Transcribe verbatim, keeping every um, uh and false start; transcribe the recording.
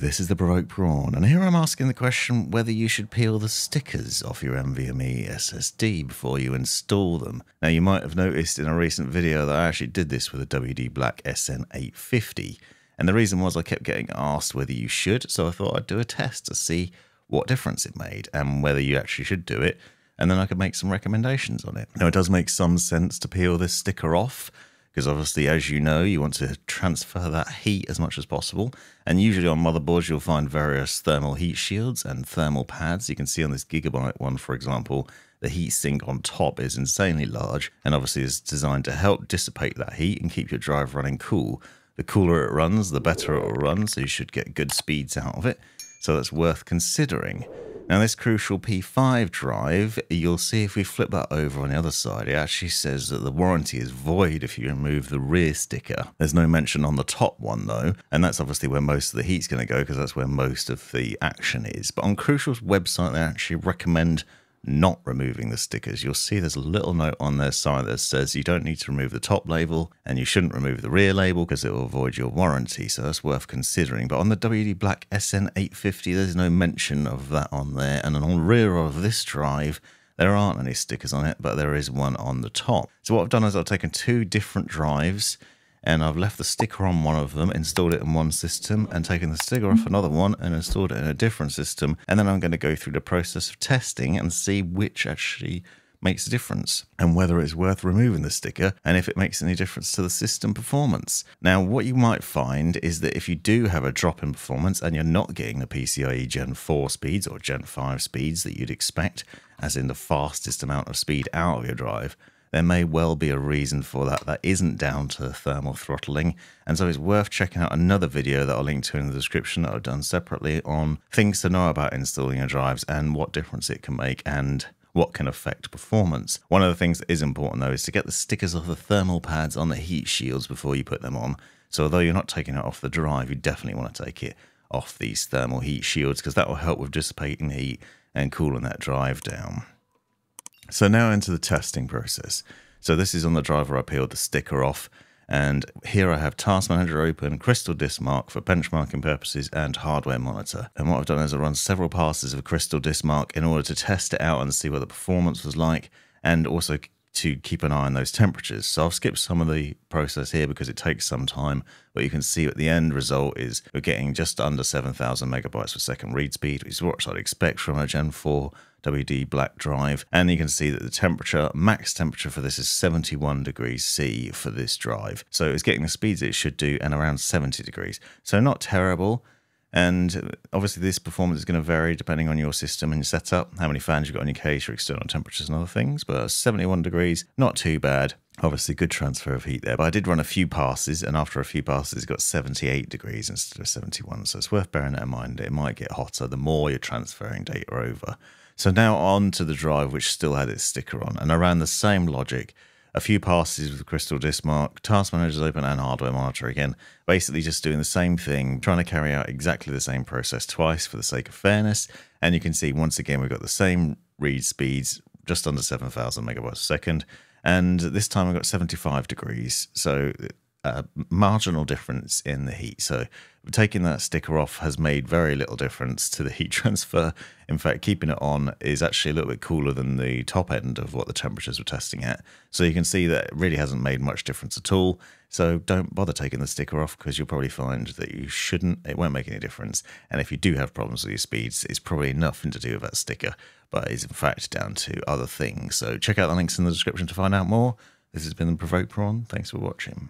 this is the Provoked Prawn, and here I'm asking the question whether you should peel the stickers off your NVMe S S D before you install them. Now, you might have noticed in a recent video that I actually did this with a W D Black S N eight fifty, and the reason was I kept getting asked whether you should, so I thought I'd do a test to see what difference it made and whether you actually should do it, and then I could make some recommendations on it. Now, it does make some sense to peel this sticker off, because obviously, as you know, you want to transfer that heat as much as possible. And usually on motherboards, you'll find various thermal heat shields and thermal pads. You can see on this Gigabyte one, for example, the heat sink on top is insanely large and obviously is designed to help dissipate that heat and keep your drive running cool. The cooler it runs, the better it will run, so you should get good speeds out of it. So that's worth considering. Now, this Crucial P five drive, you'll see if we flip that over on the other side, it actually says that the warranty is void if you remove the rear sticker. There's no mention on the top one, though, and that's obviously where most of the heat's going to go because that's where most of the action is. But on Crucial's website, they actually recommend not removing the stickers. You'll see there's a little note on their side that says you don't need to remove the top label and you shouldn't remove the rear label because it will void your warranty, so that's worth considering. But on the W D Black S N eight fifty, there's no mention of that on there, and on the rear of this drive there aren't any stickers on it, but there is one on the top. So what I've done is I've taken two different drives and I've left the sticker on one of them, installed it in one system, and taken the sticker off another one and installed it in a different system. And then I'm going to go through the process of testing and see which actually makes a difference and whether it's worth removing the sticker and if it makes any difference to the system performance. Now, what you might find is that if you do have a drop in performance and you're not getting the PCIe Gen four speeds or Gen five speeds that you'd expect, as in the fastest amount of speed out of your drive, there may well be a reason for that that isn't down to thermal throttling, and so it's worth checking out another video that I'll link to in the description that I've done separately on things to know about installing your drives and what difference it can make and what can affect performance. One of the things that is important, though, is to get the stickers off the thermal pads on the heat shields before you put them on. So although you're not taking it off the drive, you definitely want to take it off these thermal heat shields because that will help with dissipating heat and cooling that drive down. So now into the testing process. So this is on the drive where I peeled the sticker off, and here I have Task Manager open, Crystal Disk Mark for benchmarking purposes, and Hardware Monitor. And what I've done is I've run several passes of Crystal Disk Mark in order to test it out and see what the performance was like, and also to keep an eye on those temperatures. So I've skipped some of the process here because it takes some time, but you can see at the end result is we're getting just under seven thousand megabytes per second read speed, which is what I'd expect from a Gen four W D Black drive. And you can see that the temperature, max temperature for this is seventy-one degrees C for this drive. So it's getting the speeds it should do and around seventy degrees. So not terrible. And obviously this performance is going to vary depending on your system and your setup, how many fans you've got in your case, your external temperatures and other things, but seventy-one degrees, not too bad. Obviously good transfer of heat there, but I did run a few passes, and after a few passes it got seventy-eight degrees instead of seventy-one, so it's worth bearing that in mind. It might get hotter the more you're transferring data over. So now on to the drive which still had its sticker on, and I ran the same logic. A few passes with Crystal Disk Mark, Task Manager's open, and Hardware Monitor again. Basically just doing the same thing, trying to carry out exactly the same process twice for the sake of fairness. And you can see once again we've got the same read speeds, just under seven thousand megabytes a second. And this time I've got seventy-five degrees, so a marginal difference in the heat. So taking that sticker off has made very little difference to the heat transfer. In fact, keeping it on is actually a little bit cooler than the top end of what the temperatures were testing at. So you can see that it really hasn't made much difference at all. So don't bother taking the sticker off because you'll probably find that you shouldn't. It won't make any difference. And if you do have problems with your speeds, it's probably nothing to do with that sticker, but it's in fact down to other things. So check out the links in the description to find out more. This has been the Provoked Prawn. Thanks for watching.